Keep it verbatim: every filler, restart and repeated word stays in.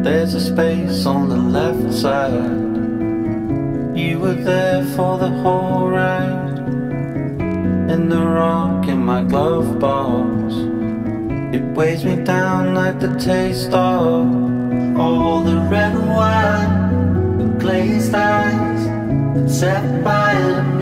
There's a space on the left side. You were there for the whole ride. And the rock in my glove box, it weighs me down like the taste of all the red wine, the glazed eyes that set fire.